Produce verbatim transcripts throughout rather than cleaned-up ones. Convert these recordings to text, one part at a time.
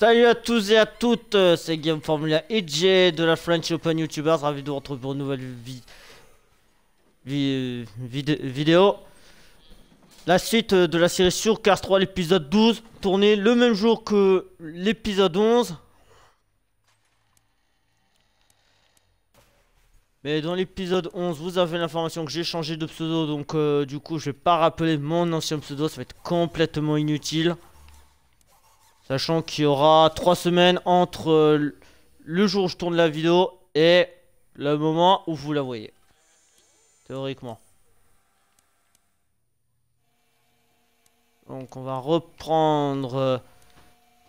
Salut à tous et à toutes, c'est Game Formula E J de la French Open Youtubers, ravi de vous retrouver pour une nouvelle vi vi vid vidéo. La suite de la série sur Cars trois, l'épisode douze, tourné le même jour que l'épisode onze. Mais dans l'épisode onze, vous avez l'information que j'ai changé de pseudo, donc euh, du coup je vais pas rappeler mon ancien pseudo, ça va être complètement inutile. Sachant qu'il y aura trois semaines entre euh, le jour où je tourne la vidéo et le moment où vous la voyez. Théoriquement. Donc on va reprendre euh,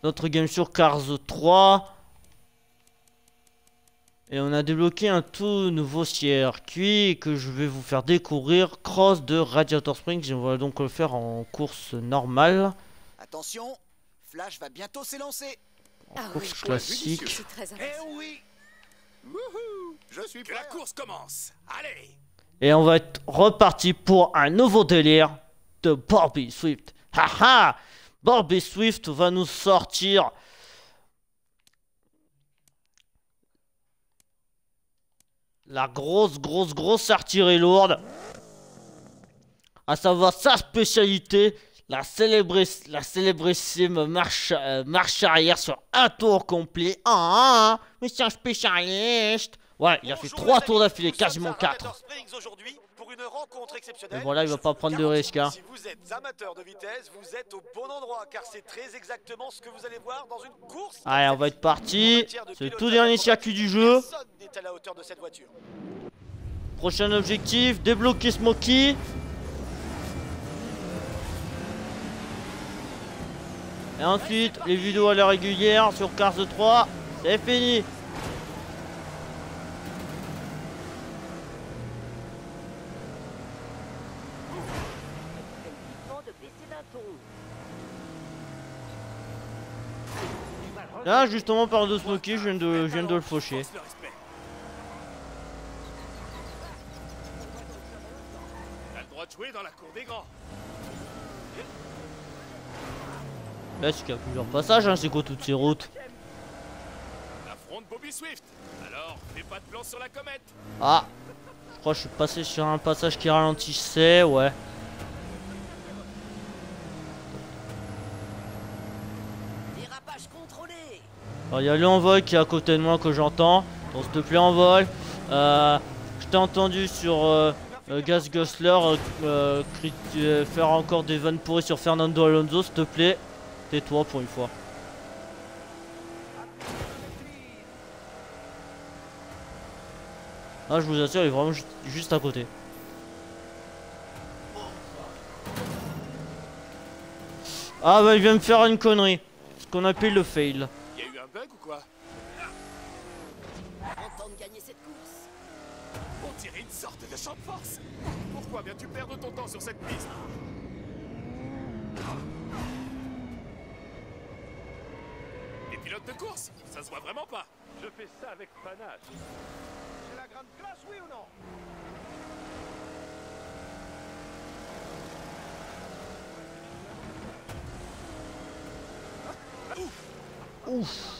notre game sur Cars trois. Et on a débloqué un tout nouveau circuit que je vais vous faire découvrir. Cross de Radiator Springs. On va donc le faire en course normale. Attention, Flash va bientôt s'élancer. Ah course oui, classique. Je suis très eh oui. Wouhou, je suis prêt. La course commence. Allez. Et on va être reparti pour un nouveau délire de Bobby Swift. Haha, Bobby Swift va nous sortir la grosse, grosse, grosse artillerie lourde. À savoir sa spécialité. La célébrissime la célébrissime marche, euh, marche arrière sur un tour complet. Ah, mais c'est un spécialiste. Ouais, il a fait trois tours d'affilée, quasiment quatre. Mais bon, là, il va pas prendre de risque. Hein. Si vous êtes amateur de vitesse, vous êtes au bon endroit, car c'est très exactement ce que vous allez voir dans une course. Allez, on va être parti. C'est le tout dernier circuit du jeu. Personne n'est à la hauteur de cette voiture. Prochain objectif, débloquer Smokey. Et ensuite, les vidéos à la régulière sur Cars trois, c'est fini. Là, justement, par de Smokey, je viens de, je viens de le faucher. T'as le droit de jouer dans la cour des grands. Là, c'est qu'il y a plusieurs passages, hein, c'est quoi toutes ces routes? Ah, je crois que je suis passé sur un passage qui ralentissait, ouais. Alors, il y a l'envol qui est à côté de moi que j'entends. Donc, s'il te plaît, envol. Euh, je t'ai entendu sur euh, euh, Gas Guzzler euh, euh, faire encore des vannes pourries sur Fernando Alonso, s'il te plaît. Tais-toi pour une fois. Ah, je vous assure, il est vraiment ju juste à côté. Ah bah il vient me faire une connerie. Ce qu'on appelle le fail. Il y a eu un bug ou quoi? En temps de gagner cette course. On dirait une sorte de champ de force. Pourquoi viens-tu perdre ton temps sur cette piste? De course, ça se voit vraiment pas. Je fais ça avec panache. C'est la grande classe, oui ou non? Ouf. Ouf.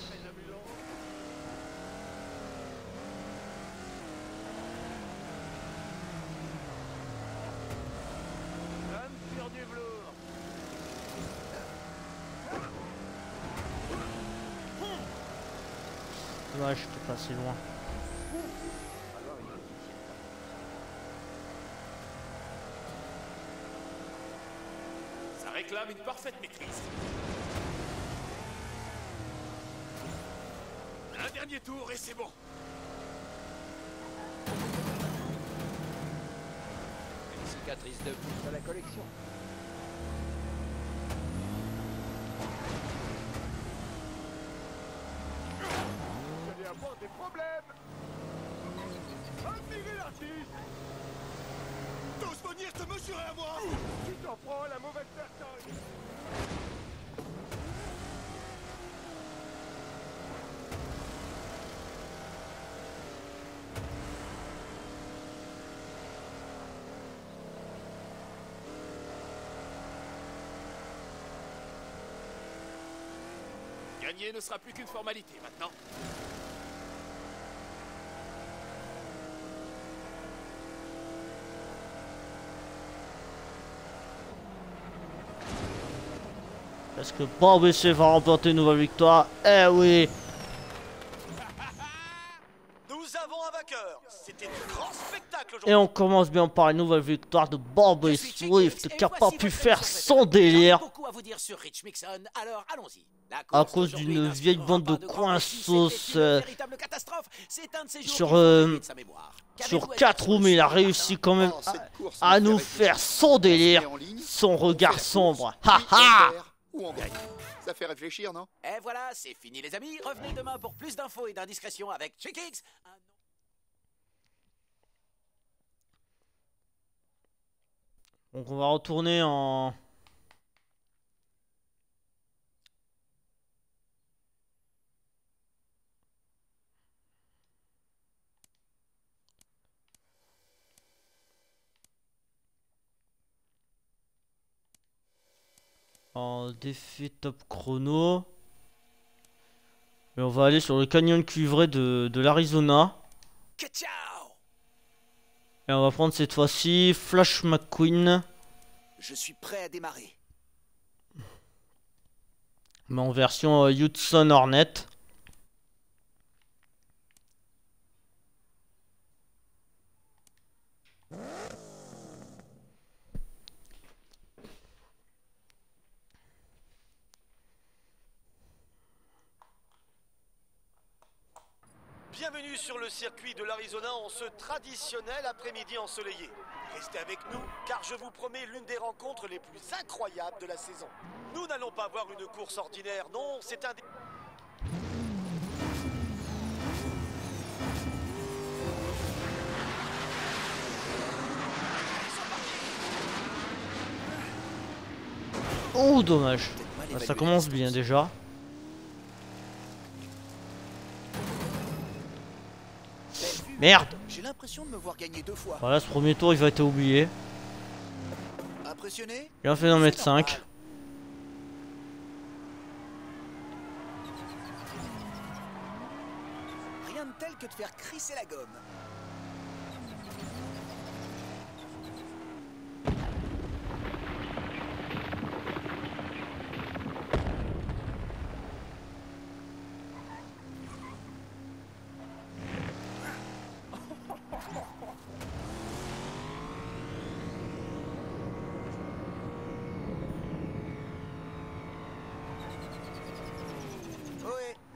Ouais, je suis pas si loin. Ça réclame une parfaite maîtrise. Un dernier tour et c'est bon. Une cicatrice de plus à la collection. Des problèmes. Admirez l'artiste. T'oses venir te mesurer à moi. Tu t'en prends la mauvaise personne. Gagner ne sera plus qu'une formalité maintenant. Est-ce que Bobby Swift va remporter une nouvelle victoire? Eh oui! Nous avons un vainqueur. C'était un grand spectacle aujourd'hui. Et on commence bien par une nouvelle victoire de Bobby Swift qui n'a pas pu faire son délire. À cause d'une vieille bande de coinsos euh, sur, euh, sur quatre roues, mais il a réussi quand même à, à nous faire son délire, son regard sombre. Ha ha! Ou on gagne. Ça fait réfléchir, non? Et voilà, c'est fini les amis. Revenez demain pour plus d'infos et d'indiscrétions avec Chick Hicks. Un... Donc on va retourner en... en défi top chrono. Et on va aller sur le canyon cuivré de, de l'Arizona. Et on va prendre cette fois-ci Flash McQueen. Je suis prêt à démarrer. Mais en version euh, Hudson Hornet. Bienvenue sur le circuit de l'Arizona en ce traditionnel après-midi ensoleillé. Restez avec nous car je vous promets l'une des rencontres les plus incroyables de la saison. Nous n'allons pas voir une course ordinaire, non, c'est un... Oh, dommage. Bah, ça commence bien déjà. Merde! J'ai l'impression de me voir gagner deux fois. Voilà, ce premier tour il va être oublié. Impressionné? Bien fait d'en mettre cinq. Rien de tel que de faire crisser la gomme.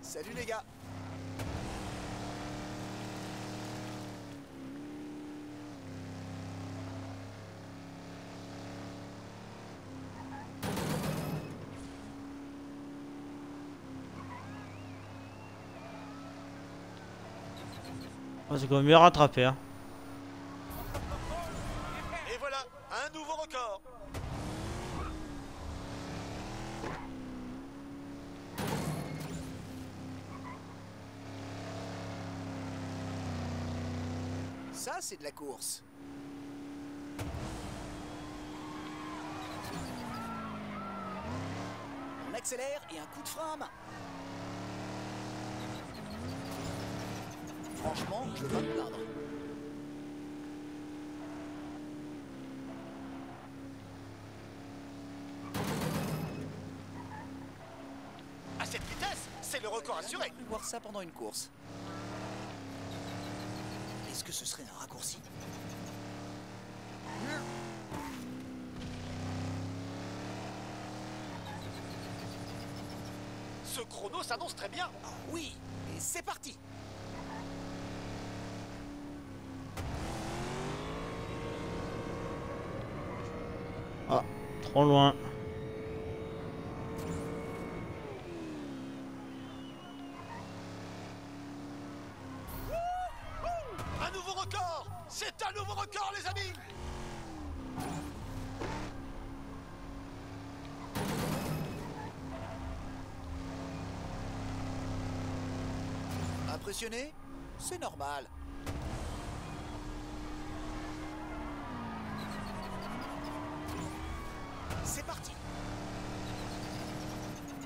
Salut les gars. Oh, c'est quand même bien rattrapé hein. Et voilà, un nouveau record. Ça, c'est de la course. On accélère et un coup de frein à main. Franchement, je vais me plaindre. À cette vitesse, c'est le record assuré. On peut voir ça pendant une course. Est-ce que ce serait un raccourci? Ce chrono s'annonce très bien. Ah oui, et c'est parti. Ah, trop loin. Impressionné, c'est normal. C'est parti.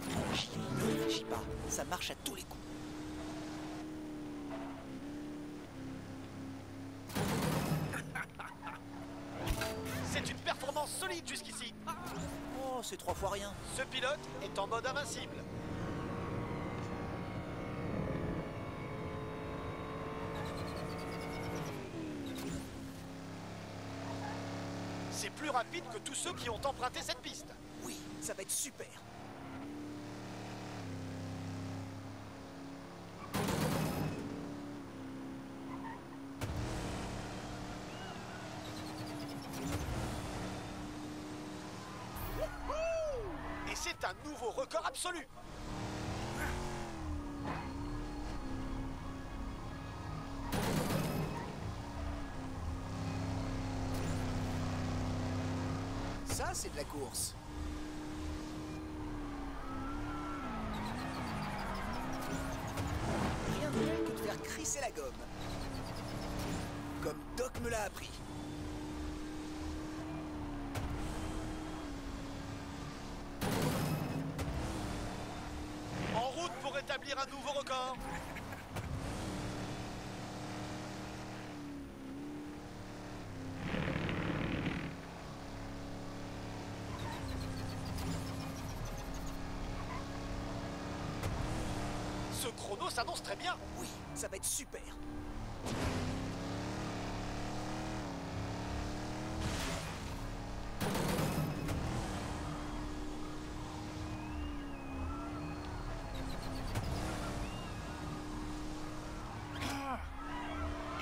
Réfléchis, ne réfléchis pas. ça marche à tous les coups. C'est une performance solide jusqu'ici. Oh, c'est trois fois rien. Ce pilote est en mode invincible. C'est plus rapide que tous ceux qui ont emprunté cette piste. Oui, ça va être super. Et c'est un nouveau record absolu. Ça, c'est de la course. Rien de mieux que de faire crisser la gomme. Comme Doc me l'a appris. En route pour établir un nouveau record. Ce chrono s'annonce très bien. Oui, ça va être super.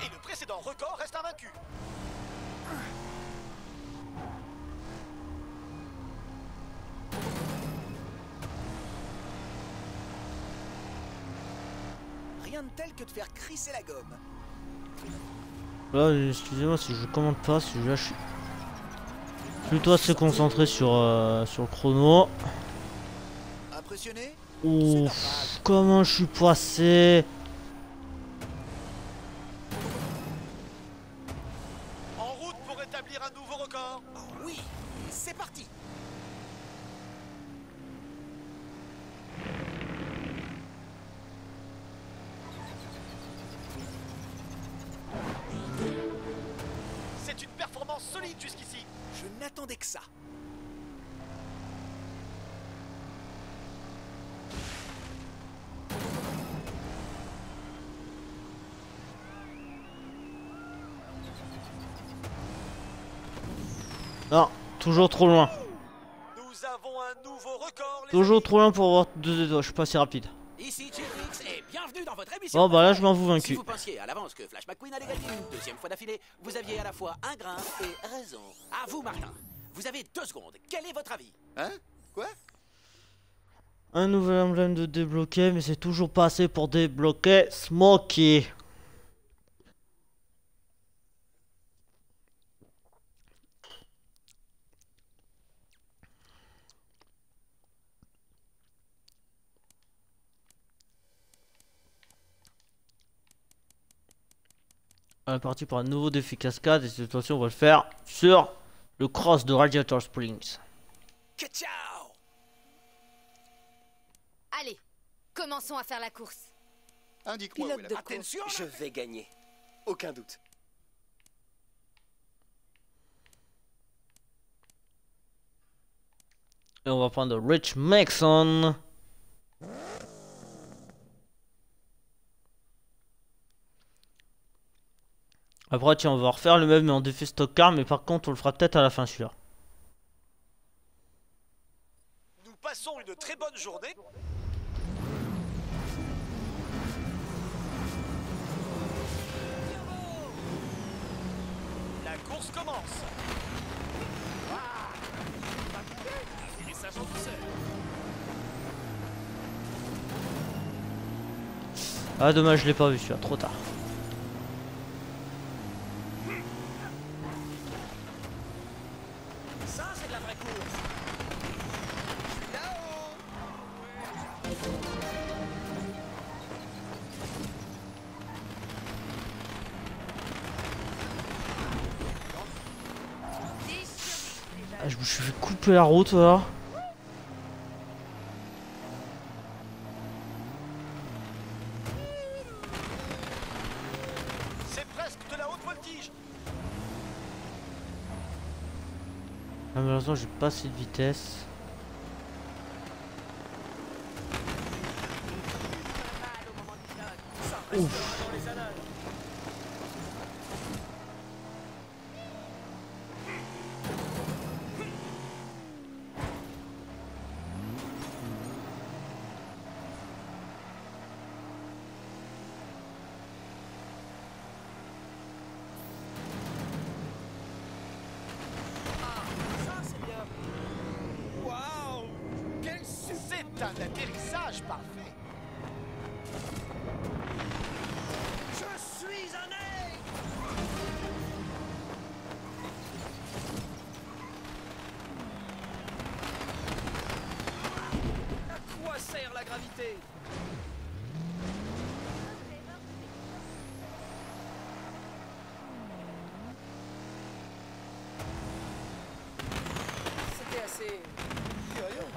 Et le précédent record reste invaincu. Rien de tel que de faire crisser la gomme. Là, excusez-moi si je commente pas, si je lâche. Plutôt assez concentré sur, euh, sur le chrono. Impressionné ? Ouf, comment je suis passé. En route pour établir un nouveau record. Oh oui, c'est parti. Solide jusqu'ici. Je n'attendais que ça. Non, toujours trop loin. Nous avons un nouveau record. Toujours trop loin pour avoir deux doigts. Je suis pas assez rapide. Ici Chick Hicks et bienvenue dans votre émission. Bon bah là je m'en vous vaincu. Si vous pensiez à l'avance que Flash McQueen allait gagner une deuxième fois d'affilée, vous aviez à la fois un grain et raison. À vous Martin, vous avez deux secondes, quel est votre avis? Hein? Quoi? Un nouvel emblème de débloquer, mais c'est toujours pas assez pour débloquer Smokey. On est parti pour un nouveau défi cascade et cette fois-ci on va le faire sur le cross de Radiator Springs. Ciao. Allez, commençons à faire la course. Indique-moi où est la... Attention, je vais gagner, aucun doute. Et on va prendre Rich Mixon. Après tiens on va refaire le même mais en défi stock car, mais par contre on le fera peut-être à la fin celui-là. Nous passons une très bonne journée. La course commence. Ah dommage je l'ai pas vu celui-là, trop tard. Ah, je me suis fait couper la route là. Ah, malheureusement, j'ai pas assez de vitesse. Ouf.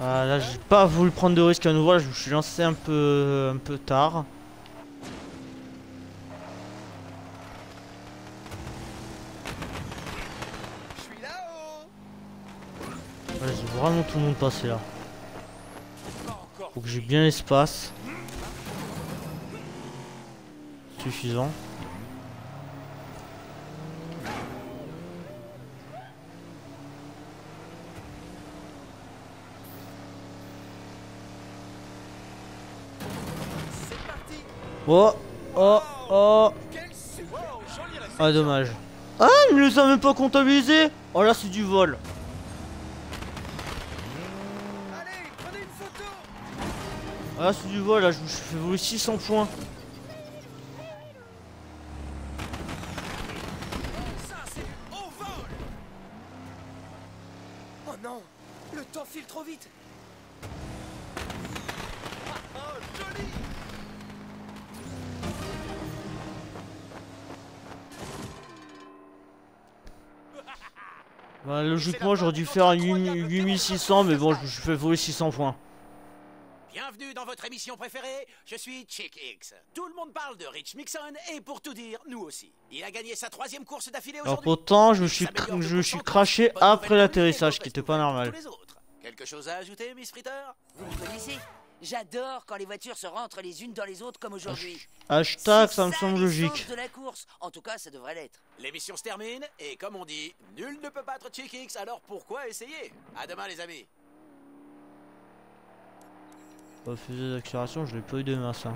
Ah, là j'ai pas voulu prendre de risque à nouveau, là, je me suis lancé un peu un peu tard. Là, j'ai vraiment tout le monde passé là. Faut que j'ai bien l'espace. Suffisant. Oh, oh, oh. Ah, dommage. Ah, il ne les a même pas comptabilisés. Oh là, c'est du vol. Ah, c'est du vol, là, je me suis fait voler six cents points. Oh non, le temps file trop vite. Bah, logiquement, j'aurais dû faire huit mille six cents, mais bon, je me suis fait voler six cents points. Bienvenue dans votre émission préférée, je suis Chick Hicks. Tout le monde parle de Rich Mixon, et pour tout dire, nous aussi. Il a gagné sa troisième course d'affilée aujourd'hui. Alors pourtant, je me suis, cr je suis craché après l'atterrissage, qui était pas normal. Quelque chose à ajouter, Miss Fritter? Vous me connaissez? J'adore quand les voitures se rentrent les unes dans les autres comme aujourd'hui. Hashtag, ça me semble logique. De la course. En tout cas, ça devrait l'être. L'émission se termine et comme on dit, nul ne peut battre Chick Hicks, alors pourquoi essayer? À demain les amis. Pas fusée d'accélération, je l'ai pas eu demain ça.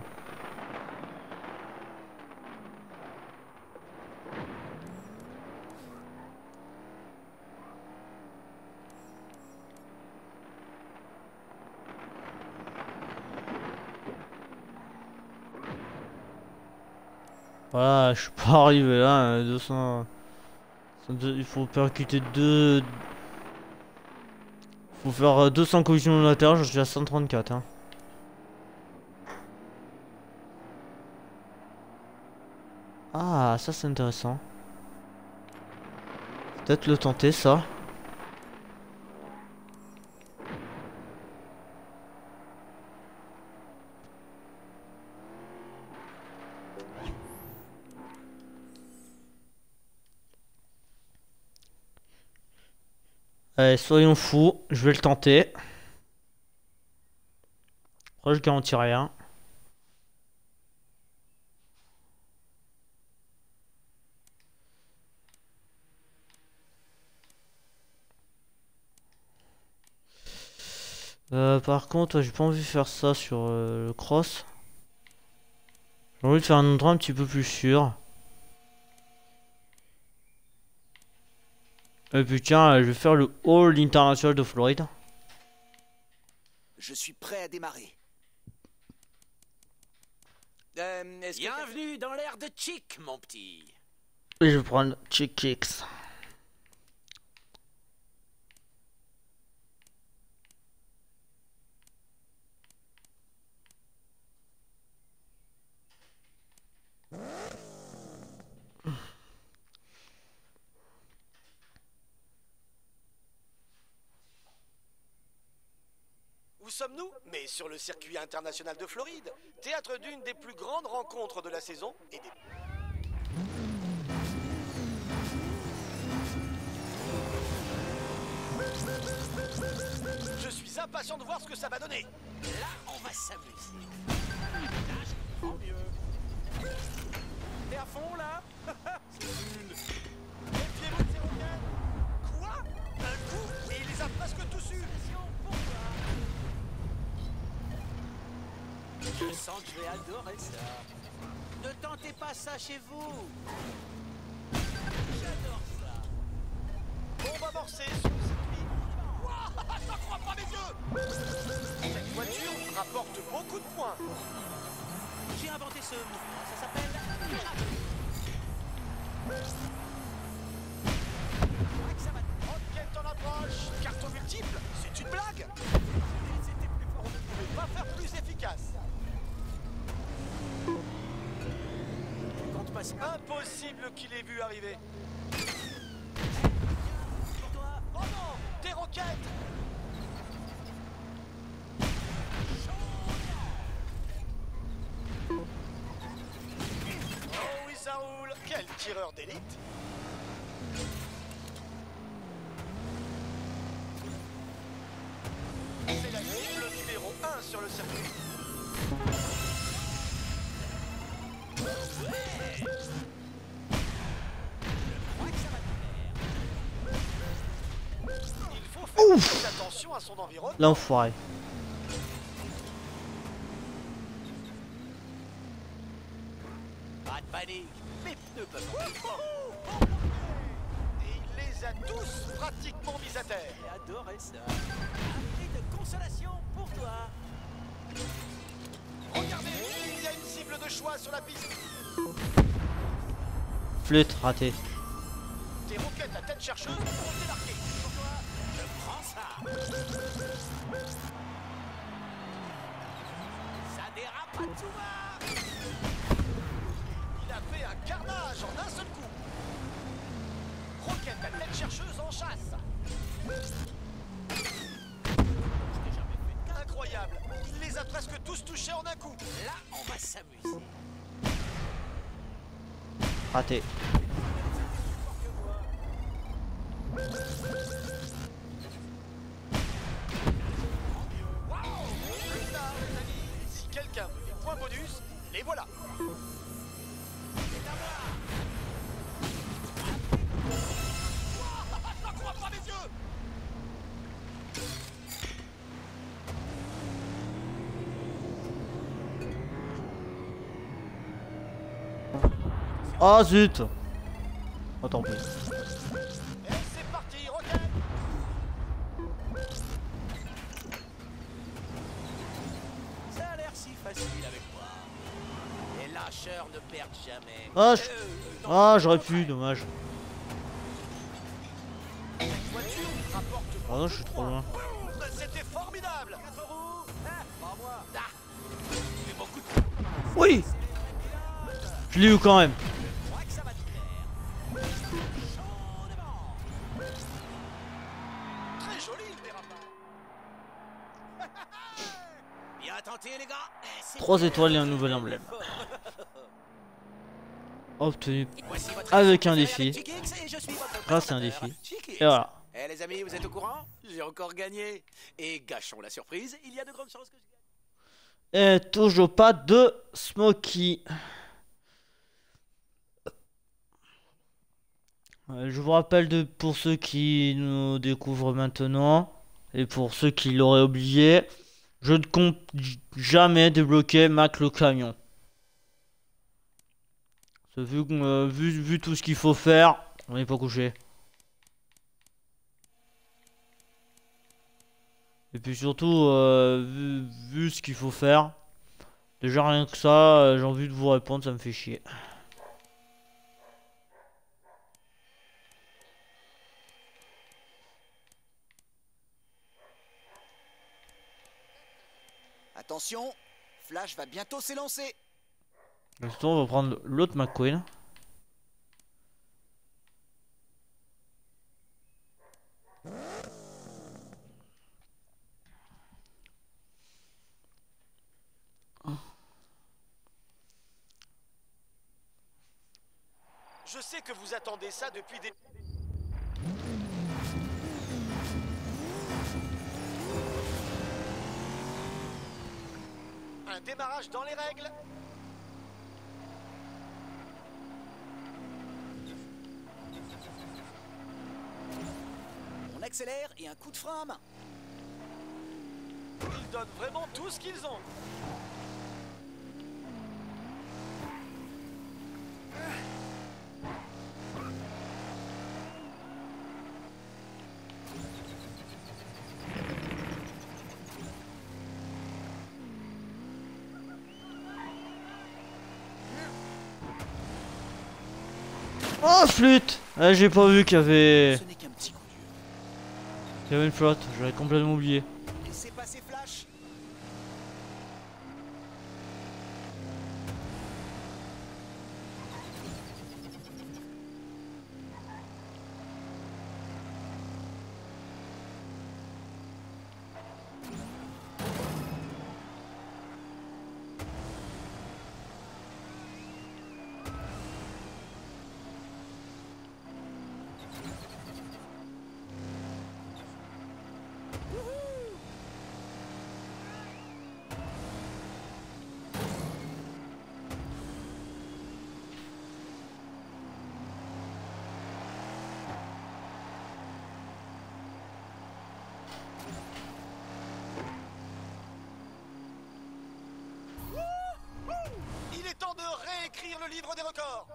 Voilà, je suis pas arrivé là, deux cents... Il faut percuter deux... Il faut faire deux cents collisions de la terre, je suis à cent trente-quatre. Hein. Ah, ça c'est intéressant. Peut-être le tenter ça. Allez, soyons fous, je vais le tenter. Après, je garantis rien. Euh, par contre, j'ai pas envie de faire ça sur euh, le cross. J'ai envie de faire un endroit un petit peu plus sûr. Et puis tiens, je vais faire le Hall International de Floride. Je suis prêt à démarrer. Euh, Bienvenue dans l'ère de Chick, mon petit. Et je vais prendre Chick Hicks. Où sommes-nous? Mais sur le circuit international de Floride, théâtre d'une des plus grandes rencontres de la saison et des... très impatient de voir ce que ça va donner. Là, on va s'amuser. Tant mieux. T'es à fond, là? C'est nul. Méfiez-vous de ces roquettes. Quoi? Un coup, et il les a presque tous eus. Je sens que je vais adorer ça. Ne tentez pas ça chez vous. J'adore ça. Bon, on va morcer sur le circuit. Wouah, je n'en crois pas mes yeux. Cette voiture rapporte beaucoup de points. J'ai inventé ce mouvement. Ça s'appelle... Rocket en approche. Carton multiple. C'est une blague. On ne pouvait pas faire plus efficace. Impossible qu'il ait vu arriver. Oh non, des roquettes. Oh oui, ça roule. Quel tireur d'élite. C'est la cible numéro un sur le circuit. Je crois que ça va. Il faut faire Ouf. attention à son environnement. L'enfoiré. Pas de panique, mes pneus peuvent. Et il les a tous pratiquement mis à terre. J'ai adoré ça. Un prix de consolation pour toi. Regardez, il y a une cible de choix sur la piste. Flûte ratée. Tes roquettes à tête chercheuse pour débarquer. Je prends ça. Ça dérape à tout va. Il a fait un carnage en un seul coup. Roquette à tête chercheuse en chasse. Incroyable. Il les a presque tous touchés en un coup. Là, on va s'amuser. Raté. Wow. Si quelqu'un veut des points bonus, les voilà. Oh zut! Oh tant pis. Et c'est parti, Rocket! Ça a l'air si facile avec moi. Les lâcheurs ne perdent jamais. Ah, je... ah j'aurais pu, dommage. Oh non, je suis trop loin. C'était formidable! Oui! Je l'ai eu quand même. Trois étoiles et un nouvel emblème. Obtenu avec un défi. Grâce à un défi. Et voilà. Eh les amis, vous êtes au courant? J'ai encore gagné. Et gâchons la surprise, il y a de grandes chances que je gagne. Et toujours pas de Smokey. Je vous rappelle de, pour ceux qui nous découvrent maintenant et pour ceux qui l'auraient oublié, je ne compte jamais débloquer Mac le camion. Vu, euh, vu, vu tout ce qu'il faut faire, on n'est pas couché. Et puis surtout, euh, vu, vu ce qu'il faut faire, déjà rien que ça, euh, j'ai envie de vous répondre, ça me fait chier. Attention, Flash va bientôt s'élancer. On va prendre l'autre McQueen. Je sais que vous attendez ça depuis des... un démarrage dans les règles. On accélère et un coup de frein à main. Ils donnent vraiment tout ce qu'ils ont. Oh flûte, ah, j'ai pas vu qu'il y avait... Il y avait une flotte, j'aurais complètement oublié. Laissez passer Flash. Le livre des records.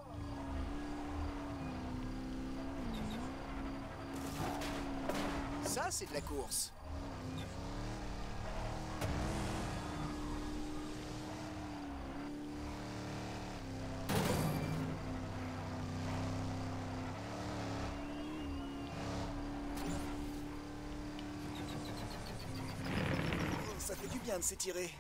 Ça, c'est de la course. Ça fait du bien de s'étirer.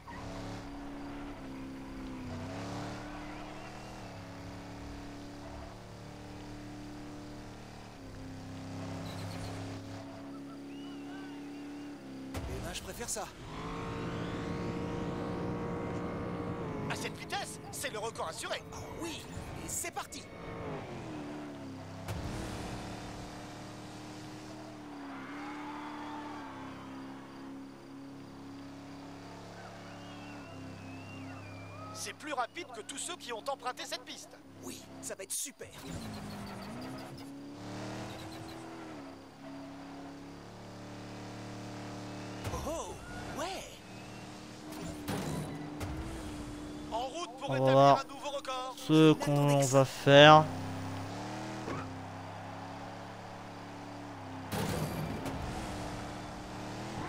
Je préfère ça. À cette vitesse, c'est le record assuré. Oh, oui, et c'est parti. C'est plus rapide que tous ceux qui ont emprunté cette piste. Oui, ça va être super. On va voir ce qu'on va faire.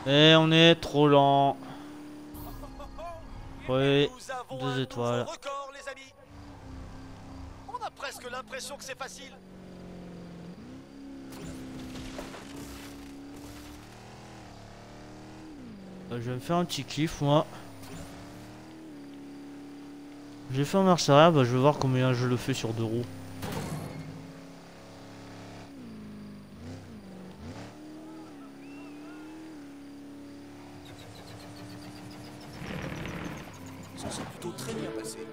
Et on est trop lent. Oui, deux étoiles. On a presque l'impression que c'est facile. Je vais me faire un petit kiff, moi. J'ai fait en marche arrière, bah je vais voir combien je le fais sur deux roues. Ça s'est plutôt très bien passé.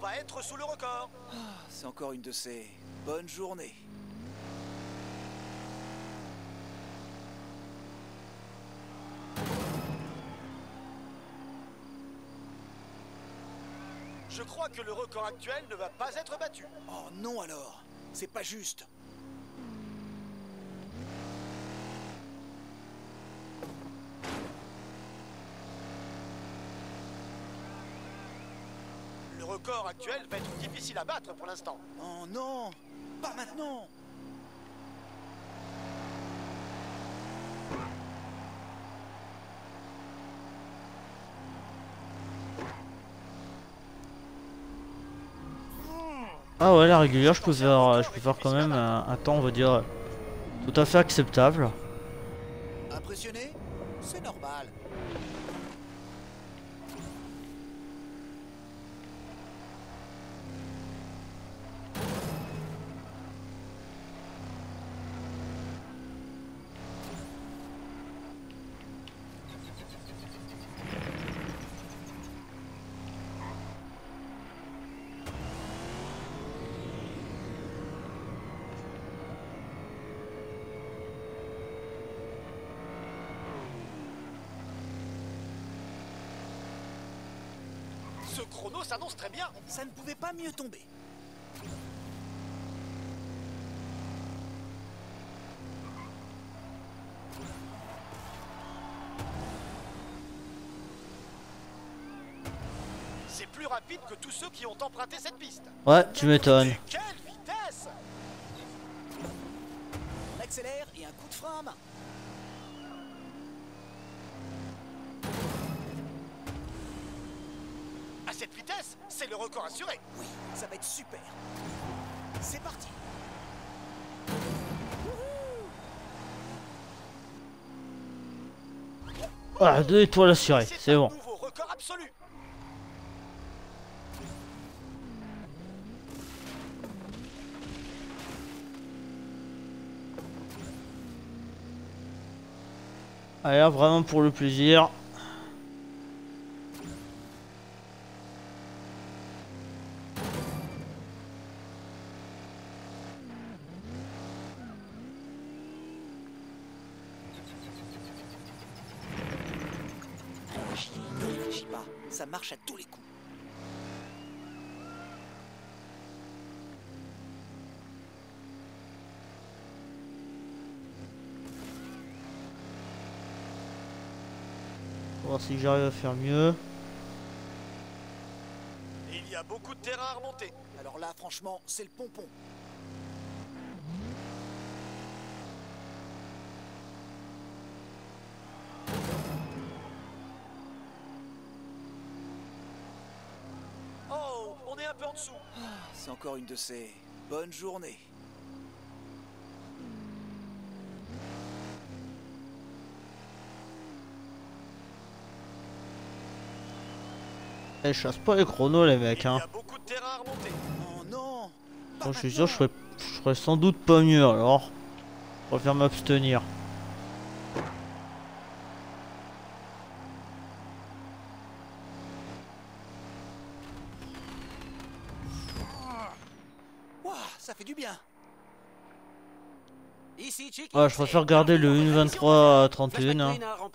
Va être sous le record. Ah, c'est encore une de ces bonnes journées. Je crois que le record actuel ne va pas être battu. Oh non alors, c'est pas juste. Le record actuel va être difficile à battre pour l'instant. Oh non, pas maintenant. Ah ouais, la régulière, je peux faire, je peux faire quand même un, un temps, on va dire, tout à fait acceptable. Impressionné? C'est normal. Ce chrono s'annonce très bien. Ça ne pouvait pas mieux tomber. C'est plus rapide que tous ceux qui ont emprunté cette piste. Ouais, tu m'étonnes. Quelle vitesse! On accélère et un coup de frein à main. À cette vitesse, c'est le record assuré. Oui, ça va être super. C'est parti. Voilà, deux étoiles assurées, c'est bon. Nouveau record absolu. Allez, là, vraiment pour le plaisir. Ça marche à tous les coups. Voir si j'arrive à faire mieux. Il y a beaucoup de terrain à remonter. Alors là, franchement, c'est le pompon. C'est encore une de ces bonnes journées. Elle chasse pas les chronos, les mecs. Hein. Il y a beaucoup de terrain à remonter. Oh non. Bon, je suis sûr, je ferais, je ferais sans doute pas mieux alors. Je préfère m'abstenir. Ouais, je préfère garder le une vingt-trois trente et un. Hein. Genre vert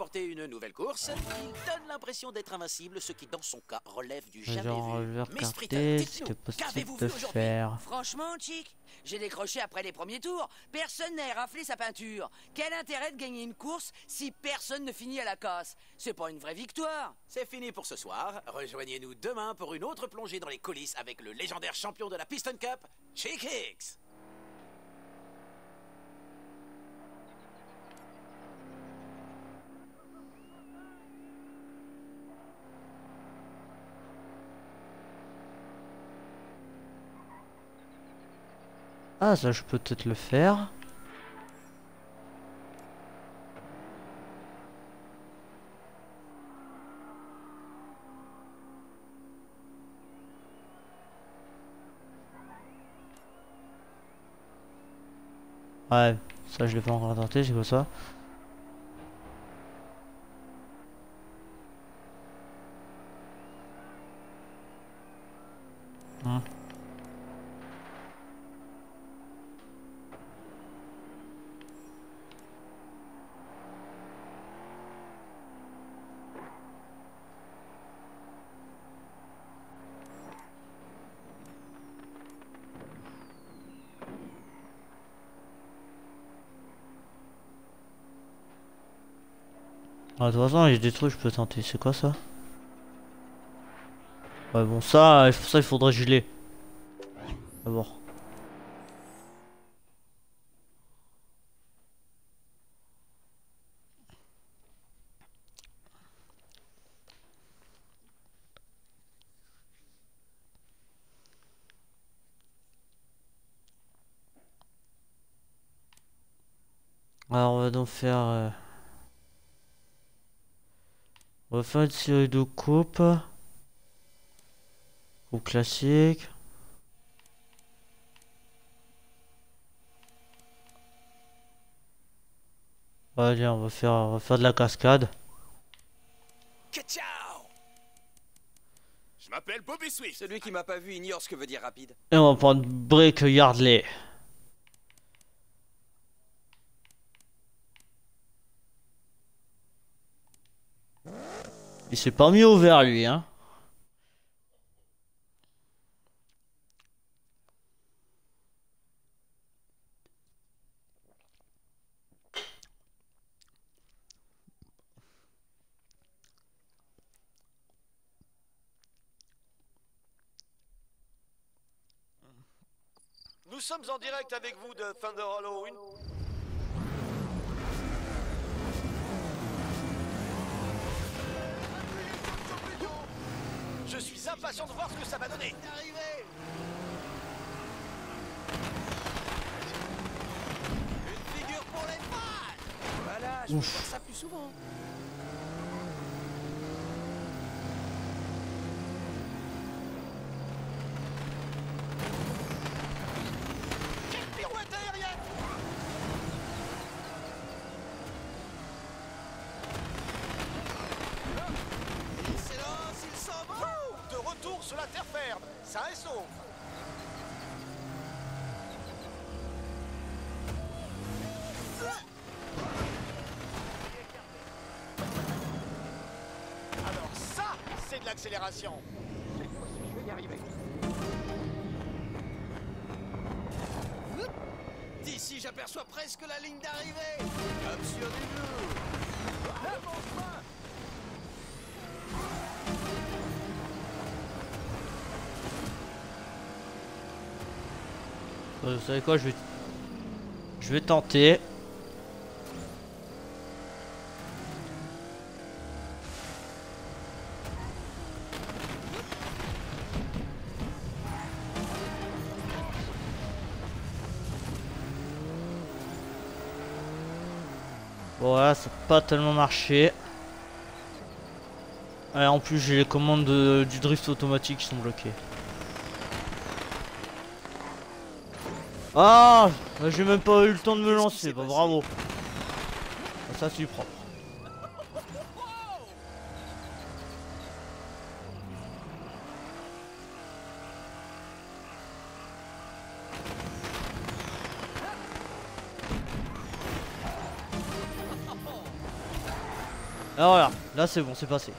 carté, ce qui est possible de faire. Franchement, Chick, j'ai décroché après les premiers tours. Personne n'a raflé sa peinture. Quel intérêt de gagner une course si personne ne finit à la casse? C'est pas une vraie victoire. C'est fini pour ce soir. Rejoignez-nous demain pour une autre plongée dans les coulisses avec le légendaire champion de la Piston Cup, Chick Hicks. Ah, ça je peux peut-être le faire. Ouais, ça je l'ai pas encore tenté, c'est quoi ça? Hum. Ah, de toute façon, il y a des trucs que je peux tenter. C'est quoi ça? Ouais, bon, ça, ça il faudrait geler. D'abord. Alors, on va donc faire. Euh On va faire une série de coupes. Coupe classique. Allez, on va faire, on va faire de la cascade. Je m'appelle Bobby Swift. Celui qui m'a pas vu ignore ce que veut dire rapide. Et on va prendre Brickyard. Il s'est pas mis au vert lui, hein. Nous sommes en direct avec vous de Thunder Hollow. Une... Je suis impatient de voir ce que ça va donner. Arrivé. Une figure pour les balles. Voilà, je vais faire ça plus souvent. Sur la terre ferme, ça est sauf. Alors ça, c'est de l'accélération. Je vais y arriver. D'ici, j'aperçois presque la ligne d'arrivée. Comme sur du bleu. Ne pense pas. Vous savez quoi, je vais, je vais tenter. Bon, voilà, ça n'a pas tellement marché. Et en plus, j'ai les commandes de, du drift automatique qui sont bloquées. Ah, j'ai même pas eu le temps de me lancer, bah bravo. Ça c'est propre. Alors voilà, là c'est bon, c'est passé.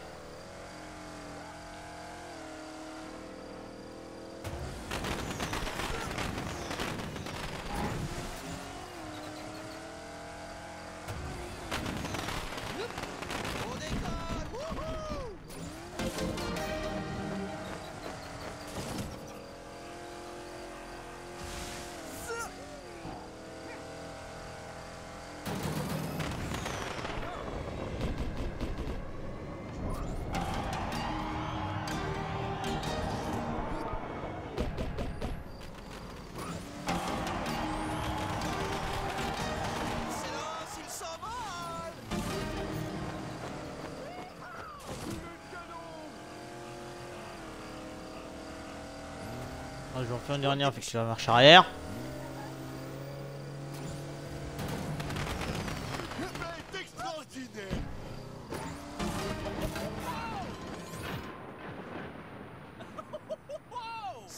J'en fais une dernière, fait que c'est la marche arrière.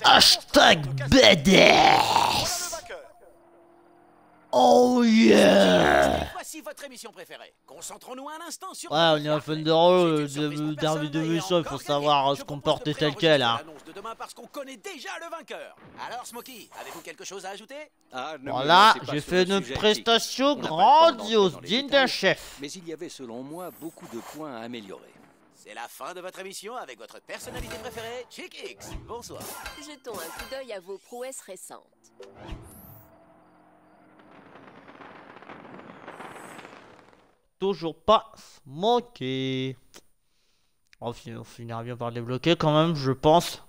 Hashtag B D S. Oh yeah. Voici votre émission préférée. Concentrons-nous un instant sur. Ouais, on est un Thunder Hollow de ça, il faut savoir ce qu'on porte tel quel hein. Demain parce qu'on connaît déjà le vainqueur. Alors Smokey, avez-vous quelque chose à ajouter? Ah, voilà, j'ai fait une prestation grandiose, digne d'un chef. Mais il y avait selon moi beaucoup de points à améliorer. C'est la fin de votre émission avec votre personnalité préférée, Chick Hicks. Bonsoir. Jetons un coup d'œil à vos prouesses récentes. Toujours pas Smokey. On finira bien par débloquer quand même, je pense.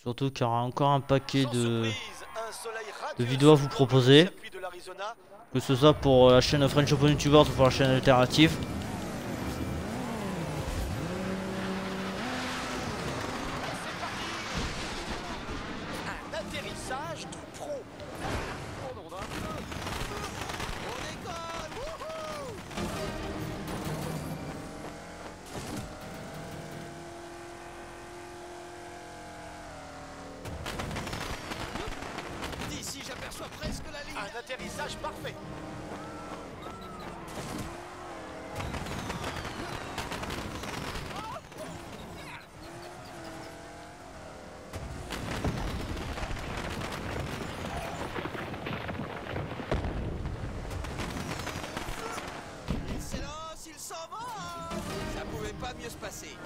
Surtout qu'il y aura encore un paquet de, de vidéos à vous proposer. Que ce soit pour la chaîne French Open Youtubers ou pour la chaîne alternative. pas mieux se passer.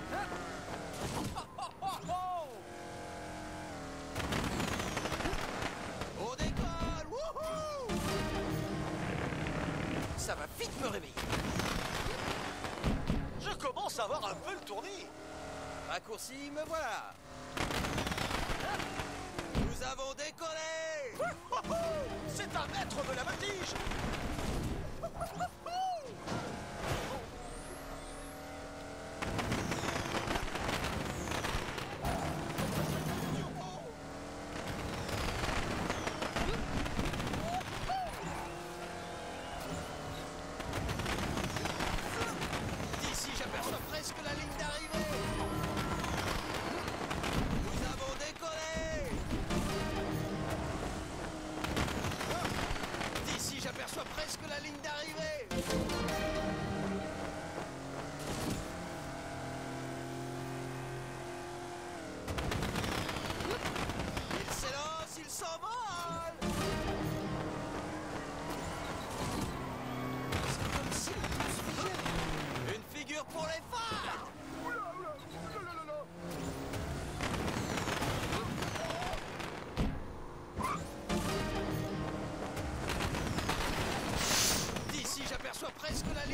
On décolle, wouhou! Ça va vite me réveiller. Je commence à avoir un peu le tournis. Raccourci, me voilà. Nous avons décollé. C'est un maître de la voltige.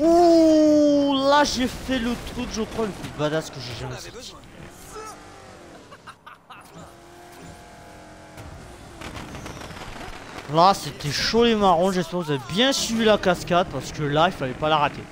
Ouh, là j'ai fait le truc, je crois, le plus badass que j'ai jamais fait. Là c'était chaud les marrons, j'espère que vous avez bien suivi la cascade parce que là il fallait pas la rater.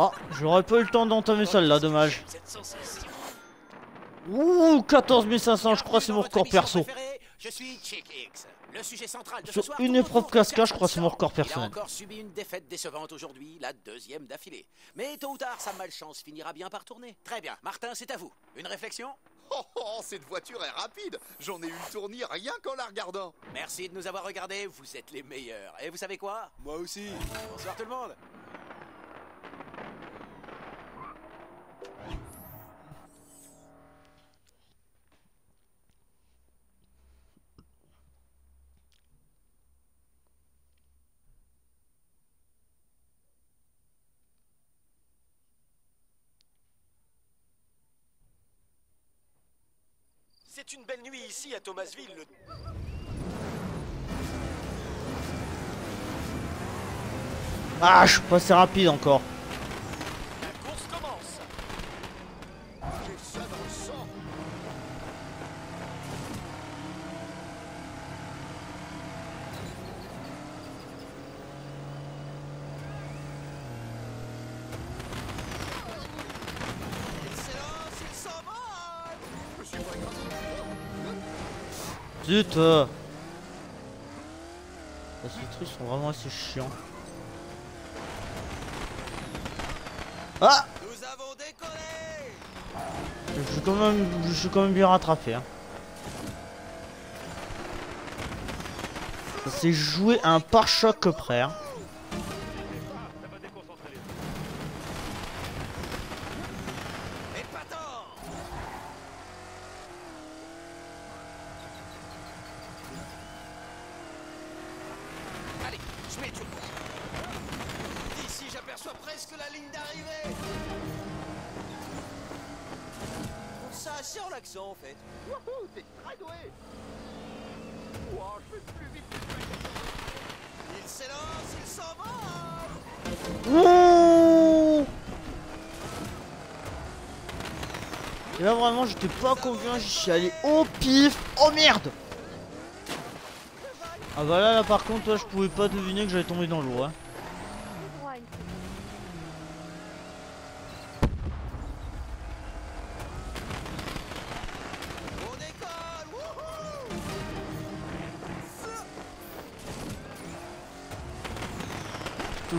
Oh, j'aurais pas eu le temps d'entamer celle-là, dommage. Ouh, quatorze mille cinq cents, je crois c'est mon record perso. Je suis Chick Hicks. Le sujet central de ce soir, une épreuve cascade, je crois c'est mon record personnel. Il a encore subi une défaite décevante aujourd'hui, la deuxième d'affilée. Mais tôt ou tard, sa malchance finira bien par tourner. Très bien, Martin, c'est à vous. Une réflexion? Oh, oh, cette voiture est rapide. J'en ai eu le tournis rien qu'en la regardant. Merci de nous avoir regardés, vous êtes les meilleurs. Et vous savez quoi? Moi aussi. Bonsoir tout le monde. C'est une belle nuit ici à Thomasville. Le... Ah, je suis pas assez rapide encore. La course commence. J'ai ça dans le sang. Zut, euh. ces trucs sont vraiment assez chiants. Ah, nous avons décollé. Je suis quand même, je suis quand même bien rattrapé. Hein. Ça s'est joué à un pare-choc près. Hein. Et là vraiment j'étais pas convaincu, je suis allé au pif. Oh merde. Ah bah là, là par contre ouais, je pouvais pas deviner que j'allais tomber dans l'eau hein.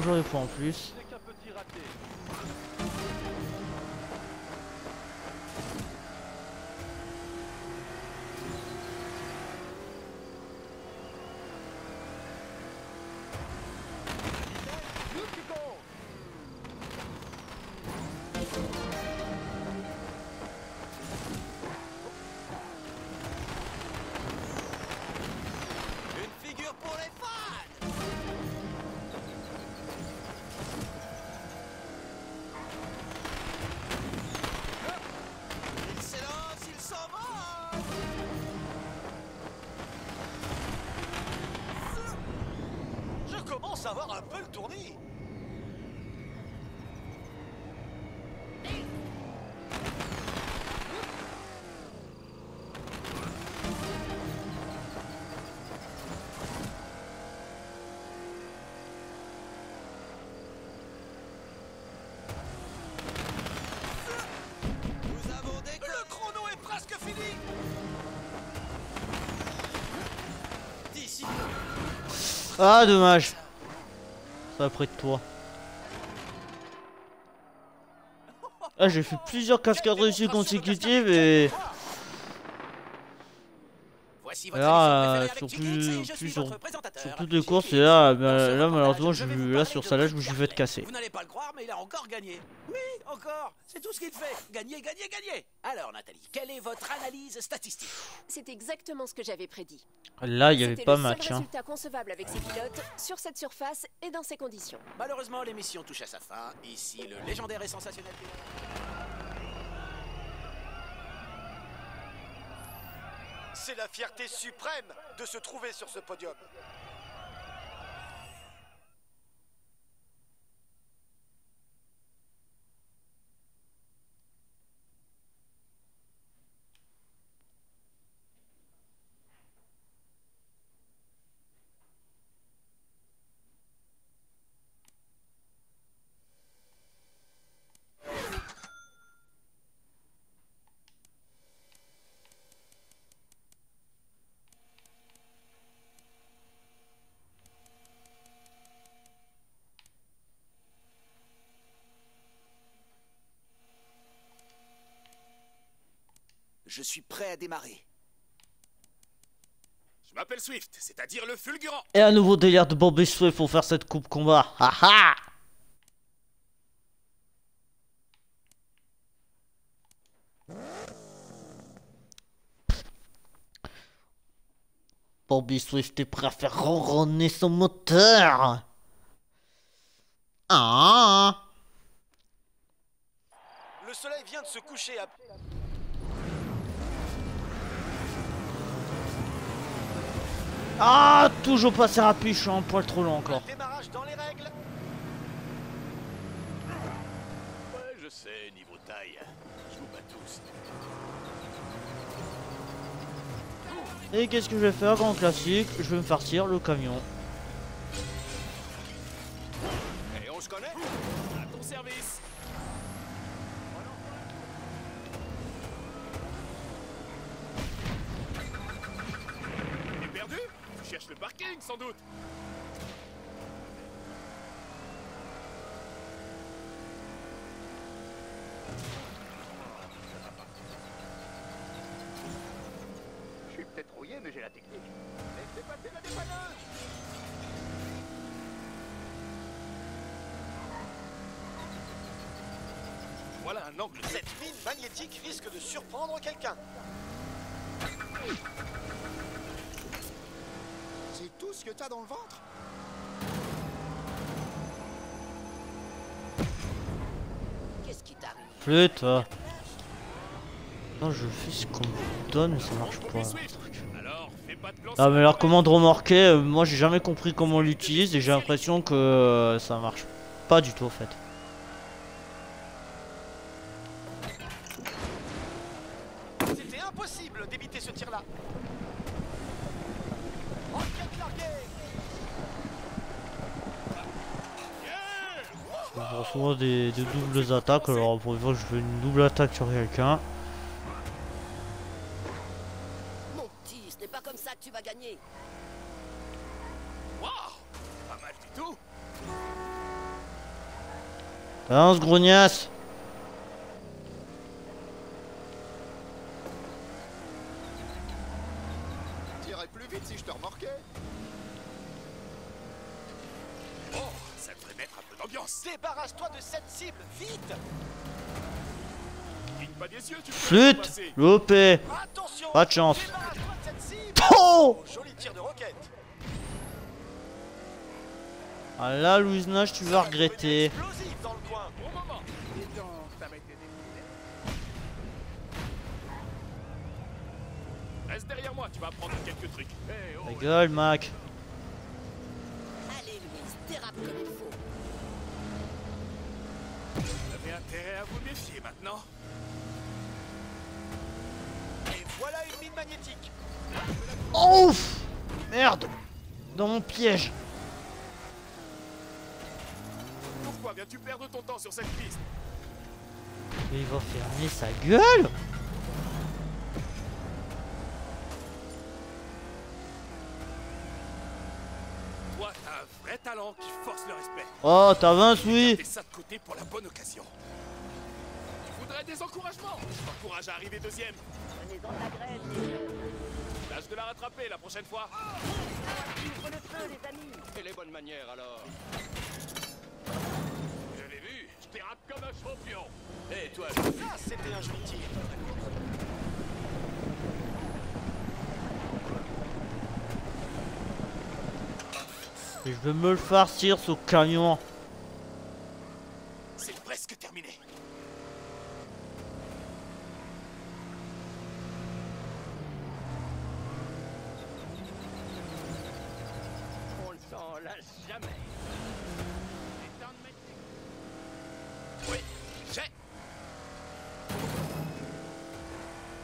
toujours les points en plus. Savoir un peu le tournis. Ah, dommage. Après de toi. Ah, j'ai fait plusieurs cascades réussies consécutives et. et là, euh, sur, plus, plus sur, sur toutes les courses, et là, bah, là malheureusement, je, là sur ça, là, je me suis fait casser. Vous n'allez pas le croire, mais il a encore gagné. Oui, encore. C'est tout ce qu'il fait. Gagner, gagner, gagner. Alors, Nathalie, quelle est votre analyse statistique? C'est exactement ce que j'avais prédit. Là, il y avait pas match. Hein. Résultat concevable avec ces pilotes sur cette surface et dans ces conditions. Malheureusement, l'émission touche à sa fin. Ici, le légendaire et sensationnel. C'est la fierté suprême de se trouver sur ce podium. Je suis prêt à démarrer. Je m'appelle Swift, c'est-à-dire le fulgurant. Et un nouveau délire de Bobby Swift pour faire cette coupe combat. Haha. Bobby Swift est prêt à faire ronronner son moteur. Ah. Le soleil vient de se coucher à... Ah, toujours pas assez rapide, je suis un poil trop long encore. Démarrage dans les règles. Ouais, je sais, niveau taille, je vous bats tous. Et qu'est-ce que je vais faire, grand classique? Je vais me farcir le camion. Et on se connaît. À ton service. Le parking sans doute. Je suis peut-être rouillé mais j'ai la technique. Laissez passer la dépanneuse. Voilà un angle. Cette mine magnétique risque de surprendre quelqu'un. C'est tout ce que t'as dans le ventre? Qu'est-ce qui t'arrive? Putain! Non, je fais ce qu'on me donne, mais ça marche pas. Ah, mais la commande remorquée, euh, moi j'ai jamais compris comment on l'utilise et j'ai l'impression que euh, ça marche pas du tout en fait. C'était impossible d'éviter ce tir là. Souvent des, des doubles attaques, alors pour une fois je fais une double attaque sur quelqu'un. Mon petit, ce n'est pas comme ça que tu vas gagner. Waouh, pas mal du tout. Hein, ce grognasse. T'irais plus vite si je te remorquais. Oh, ça devrait mettre un peu d'ambiance. Débarrasse-toi de cette cible, vite. Flûte, loupé. Pas de chance. Oh, joli tir de roquette. Ah là, Louise Nash, tu vas regretter. Reste derrière moi, tu vas apprendre quelques trucs. Ta gueule, Mac. Allez, Louise, dérape comme il faut. Vous avez intérêt à vous méfier maintenant. Et voilà une mine magnétique. Ouf! Merde! Dans mon piège! Pourquoi viens-tu perdre ton temps sur cette piste? Il va fermer sa gueule! Toi, t'as un vrai talent qui force le respect. Oh, t'avances, oui! T'es ça de côté pour la bonne occasion. Tu voudrais des encouragements? Je t'encourage à arriver deuxième. On est dans la grève. Tâche de la rattraper la prochaine fois. Ouvre le feu, les amis. Et les bonnes manières, alors. Je l'ai vu, je t'érate comme un champion. Et toi, ça, c'était un joli tir. Je veux me le farcir, ce camion. C'est presque terminé.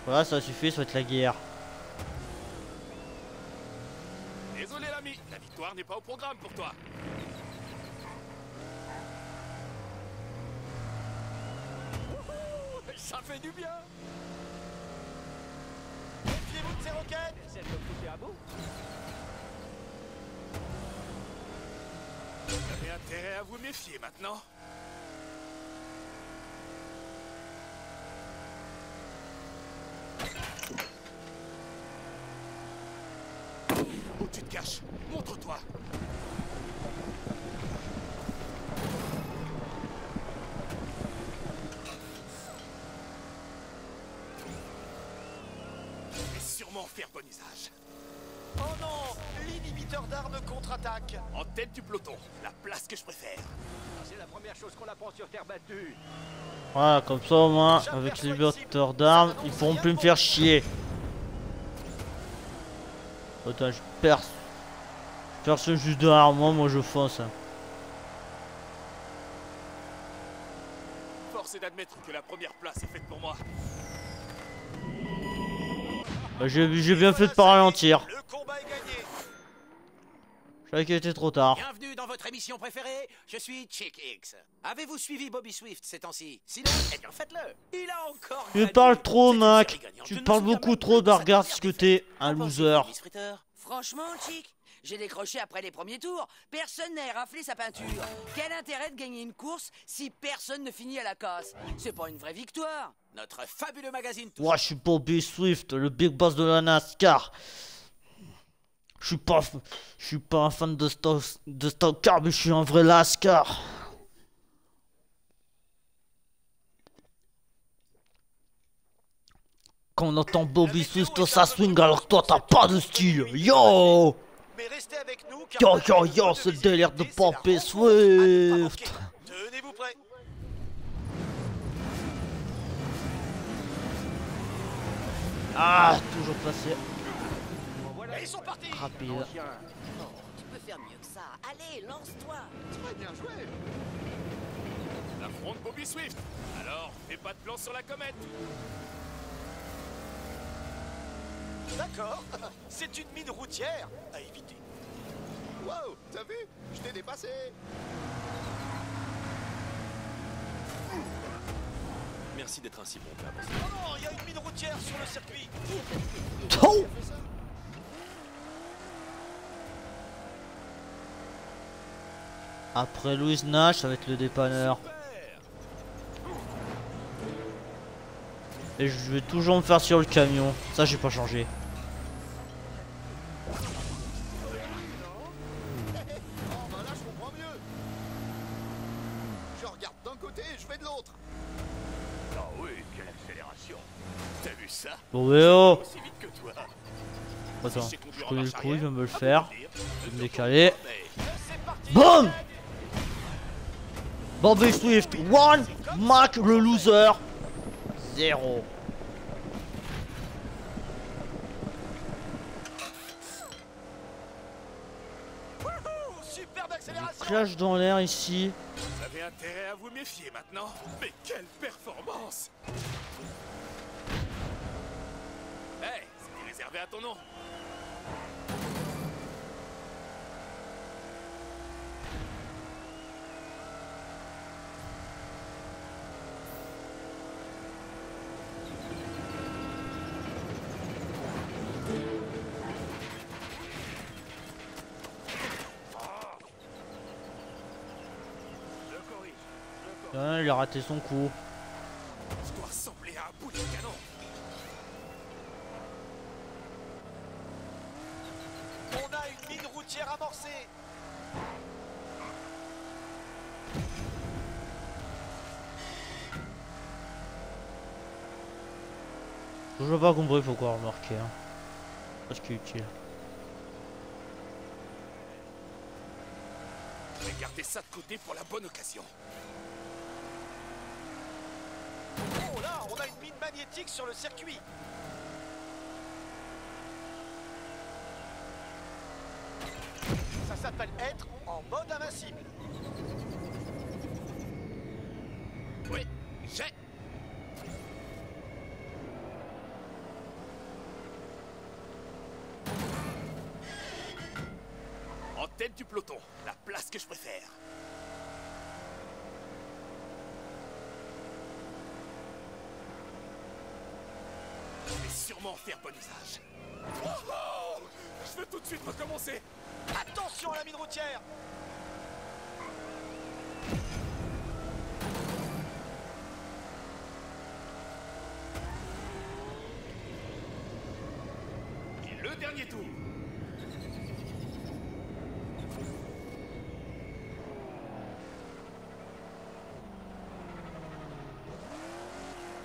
Voilà, ça suffit, souhaite la guerre. Désolé l'ami, la victoire n'est pas au programme pour toi. Wouhou, ça fait du bien. Méfiez-vous de ces roquettes. J'essaie de me pousser à bout. Vous avez intérêt à vous méfier maintenant. Tu te caches, montre-toi. Je vais sûrement faire bon usage. Oh non, l'inhibiteur d'armes contre-attaque. En tête du peloton, la place que je préfère. C'est la première chose qu'on apprend sur terre battue. Voilà, comme ça au moins, avec l'inhibiteur d'armes, ils pourront plus me faire chier. Attends, je perce. Personne juste derrière moi, moi je fonce. Force est d'admettre que la première place est faite pour moi. Bah, j'ai bien fait de pas ralentir. Le combat est gagné. Je savais qu'il était trop tard. Bienvenue dans votre émission préférée, je suis Chick Hicks. Avez-vous suivi Bobby Swift ces temps-ci? Sinon, eh bien faites-le. Il a encore gagné. Tu parles trop, Mac. Tu parles beaucoup trop, bah regarde ce que t'es, un loser. Franchement, Chick, j'ai décroché après les premiers tours. Personne n'a raflé sa peinture. Quel intérêt de gagner une course si personne ne finit à la casse? C'est pas une vraie victoire. Notre fabuleux magazine... Ouah, je suis Bobby Swift, le big boss de la NASCAR. Je suis pas, je suis pas un fan de stock, de stock car, mais je suis un vrai lascar. Quand on entend Bobby Swift, ça swing alors toi t'as pas de style. Yo, mais restez avec nous, car yo yo yo, ce délire de Bobby Swift. Tenez-vous prêts. Ah, toujours passé. Ils sont partis. Rapide. Oh, tu peux faire mieux que ça. Allez, lance-toi. Très bien joué. La fronte Bobby Swift. Alors, fais pas de plan sur la comète. D'accord. C'est une mine routière à éviter. Wow, t'as vu? Je t'ai dépassé. Merci d'être ainsi bon. Oh non, il y a une mine routière sur le circuit. Oh. Après Louise Nash, ça va être le dépanneur. Super. Et je vais toujours me faire sur le camion. Ça, j'ai pas changé. Bon, mais oh! Attends, je connais le coup, il vient me le faire. Je vais me décaler. BOOM! Bobby Swift, one! Mac le loser, zéro. Clash dans l'air ici. Vous avez intérêt à vous méfier maintenant. Mais quelle performance! Hey, c'est réservé à ton nom. Ah, il a raté son coup. Je dois ressembler à un bout de canon. On a une ligne routière amorcée. Je n'ai pas compris pourquoi remarquer. Hein. Parce qu'il est utile. Regardez ça de côté pour la bonne occasion. Oh là, on a une mine magnétique sur le circuit. Ça s'appelle être en mode invincible. Oui, j'ai. En tête du peloton, la place que je préfère. Sûrement faire bon usage. Wow! Je veux tout de suite recommencer. Attention à la mine routière. Et le dernier tour.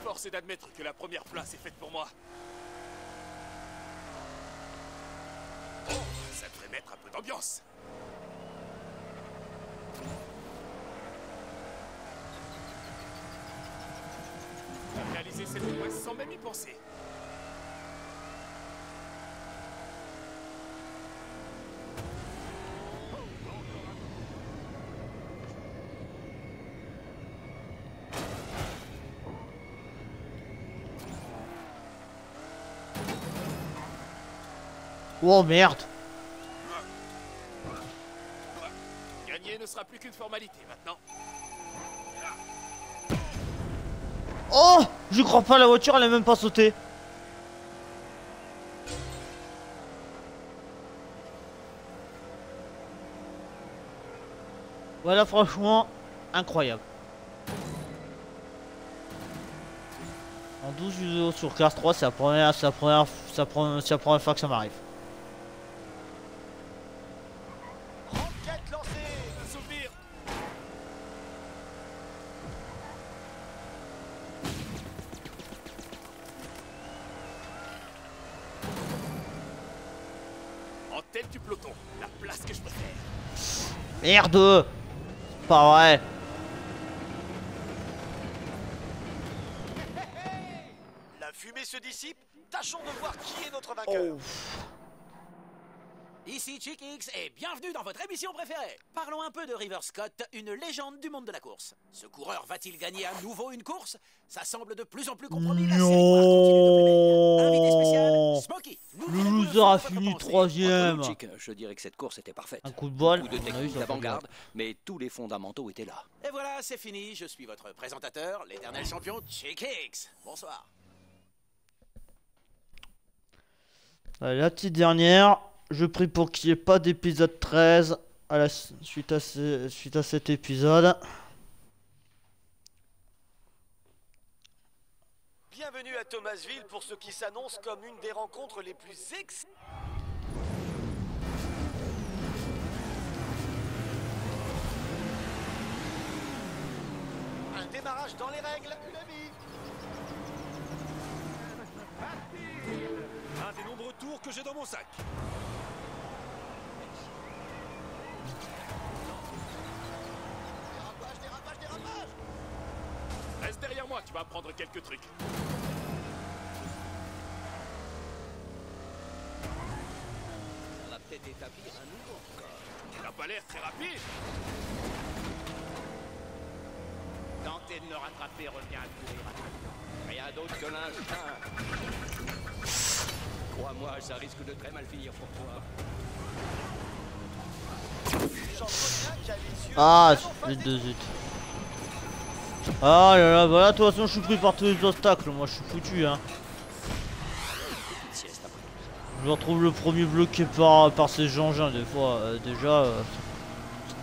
Force est d'admettre que la première place est faite pour moi. Mettre un peu d'ambiance. Réaliser cette fois sans même y penser. Oh merde. Ne sera plus qu'une formalité maintenant. Oh, je crois pas, la voiture elle a même pas sauté. Voilà, franchement incroyable. En douze vidéos sur Cars trois, c'est la première, c'est la première, c'est la première, c'est la première fois que ça m'arrive. Tête du peloton, la place que je préfère. Merde, c'est pas vrai. La fumée se dissipe, tâchons de voir qui est notre vainqueur. Oh. Ici Chick Hicks et bienvenue dans votre émission préférée. Parlons un peu de River Scott, une légende du monde de la course. Ce coureur va-t-il gagner à nouveau une course? Ça semble de plus en plus compromis. La série noire continue de briller. Invité spécial, Smokey. Le loser a fini troisième. Je dirais que cette course était parfaite. Un coup de bol, de technique d'avant-garde, mais tous les fondamentaux étaient là. Et voilà, c'est fini. Je suis votre présentateur, l'éternel champion Chick Hicks. Bonsoir. Allez, la petite dernière. Je prie pour qu'il n'y ait pas d'épisode treize à la suite à, ce, suite à cet épisode. Bienvenue à Thomasville pour ce qui s'annonce comme une des rencontres les plus ex... Un démarrage dans les règles, une amie. Un des nombreux tours que j'ai dans mon sac. Dérapage, dérapage, dérapage. Reste derrière moi, tu vas apprendre quelques trucs. On va peut-être établir un nouveau record. T'as pas l'air très rapide. Tenter de me rattraper revient à courir à tout. Rien d'autre que l'instinct. Crois-moi, ça risque de très mal finir pour toi. Ah, zut de zut. Ah là là, voilà, de toute façon, je suis pris par tous les obstacles. Moi, je suis foutu, hein. Je retrouve le premier bloqué par, par ces engins, des fois. Euh, déjà, euh, je,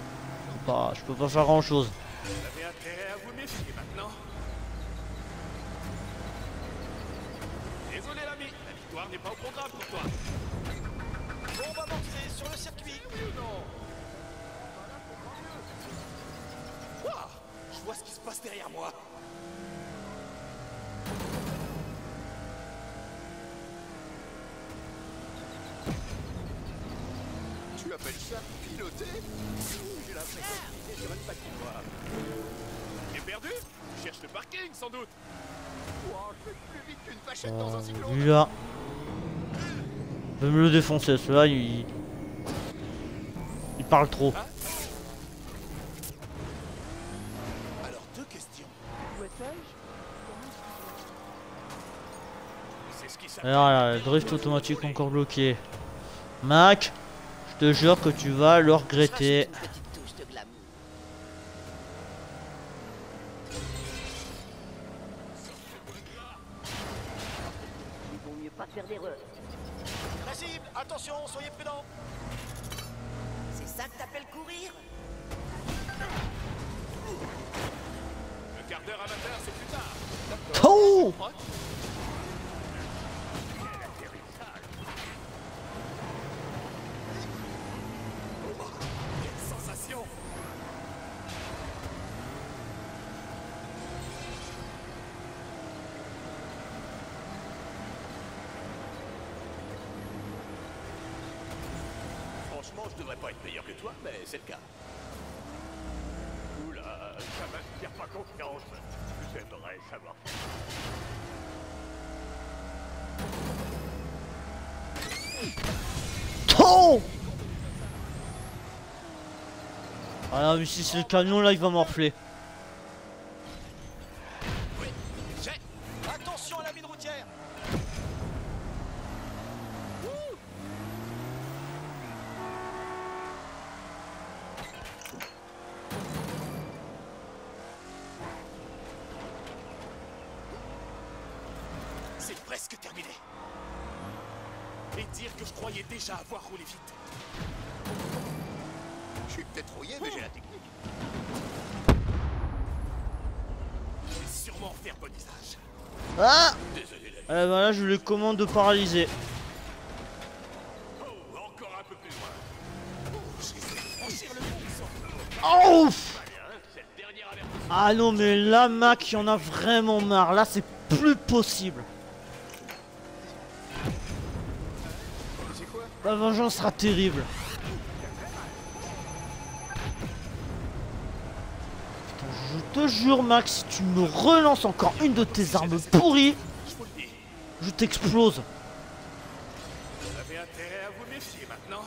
peux pas, je peux pas faire grand chose. Vous avez intérêt à vous méfier maintenant. Désolé l'ami, la victoire n'est pas au programme pour toi. On va avancer sur le circuit, oui ou non? Waouh, je vois ce qui se passe derrière moi. Tu appelles ça piloter? J'ai l'impression de piloter sur une patinoire. T'es perdu? Tu cherches le parking sans doute. Ouah, je vais plus vite qu'une vachette euh, dans un cyclone. Lui là. Je vais me le défoncer, celui-là il... il parle trop. Hein? Alors deux questions. Où est-elle? C'est ce qui s'appelle. Alors là, le drift automatique encore bloqué. Mac, je te jure que tu vas le regretter. La cible, attention, soyez prudents. C'est ça que t'appelles courir? Le quart d'heure amateur, c'est plus tard. Oh! Je devrais pas être meilleur que toi, mais c'est le cas. Oula, ça m'inspire pas confiance. J'aimerais savoir. Oh! Ah là, mais si c'est le camion là, il va morfler. Avoir roulé vite. Je suis peut-être rouillé, mais j'ai la technique. Je vais sûrement faire bon usage. Ah! Désolé, la vie. Eh ben là, je lui commande de paralyser. Oh, encore un peu plus loin. Oh, j'essaie de franchir le mur. Oh! Ah non, mais là, Mac, il en a vraiment marre. Là, c'est plus possible. La vengeance sera terrible. Putain, je te jure, Max, si tu me relances encore une de tes armes pourries, je t'explose. Vous avez intérêt à vous méfier maintenant.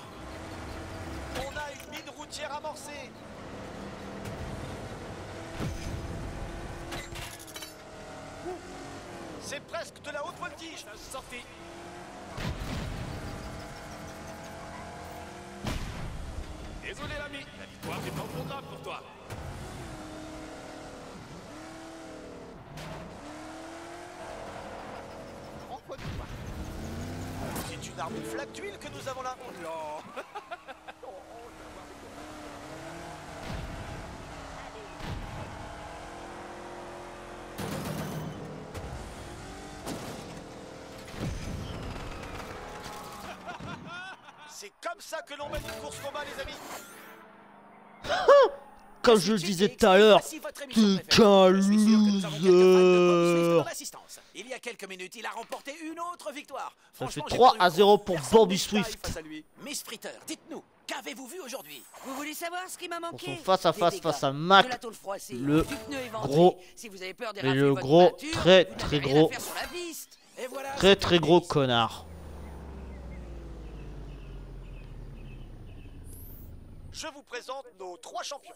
On a une mine routière amorcée. C'est presque de la haute voltige. Sortez. Désolé l'ami, la victoire n'est pas au programme pour toi. Prends-toi de toi. C'est une arme de flaque d'huile que nous avons là. Oh non. C'est comme ça que l'on mène une course combat, les amis. Comme je le disais tout à l'heure, t'es un loser. Il y a quelques minutes, il a remporté une autre victoire. Ça fait trois à zéro pour Bobby Swift. Miss Fritter, dites-nous, qu'avez-vous vu aujourd'hui? Vous voulez savoir ce qui m'a manqué? Ils sont face à face face à Mac, le gros, et le gros, très très gros, très très gros connard. Je vous présente nos trois champions.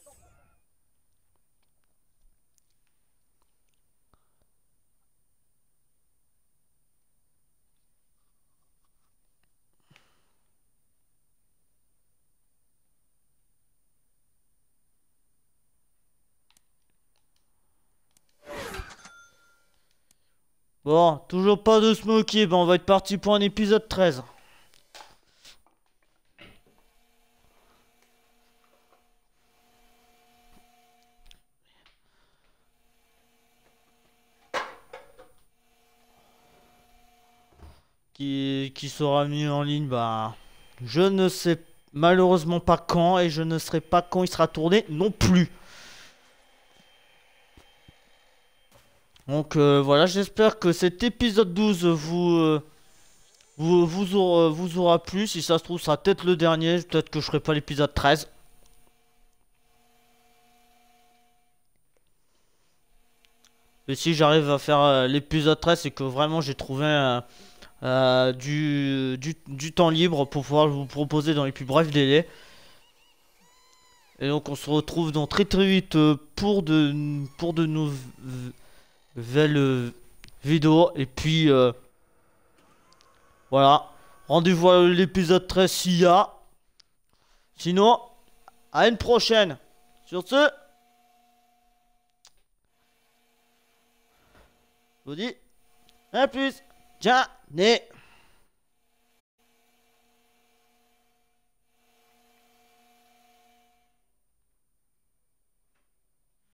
Bon, toujours pas de Smokey, ben on va être parti pour un épisode treize. Qui, qui sera mis en ligne, bah je ne sais malheureusement pas quand, et je ne serai pas quand il sera tourné non plus. Donc euh, voilà, j'espère que cet épisode douze vous, euh, vous, vous, aura, vous aura plu. Si ça se trouve, ça sera peut-être le dernier, peut-être que je ferai pas l'épisode treize. Mais si j'arrive à faire euh, l'épisode treize, c'est que vraiment j'ai trouvé euh, euh, du, du, du temps libre pour pouvoir vous proposer dans les plus brefs délais. Et donc on se retrouve dans très très vite euh, pour de, pour de nouveaux... nouvelle vidéo, et puis euh, voilà, rendez-vous à l'épisode treize s'il y a, sinon à une prochaine. Sur ce, je vous dis à plus. Ciao.